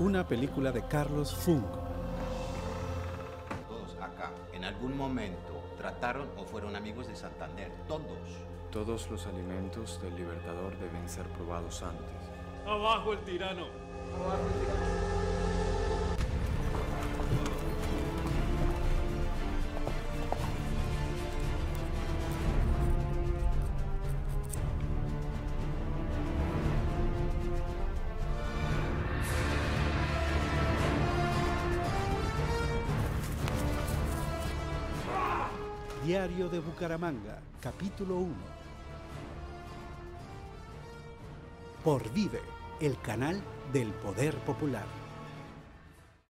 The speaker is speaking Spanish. una película de Carlos Funk. Todos acá, en algún momento, trataron o fueron amigos de Santander, todos. Todos los alimentos del Libertador deben ser probados antes. ¡Abajo el tirano! ¡Abajo el tirano! Diario de Bucaramanga, capítulo 1. Por Vive, el canal del Poder Popular.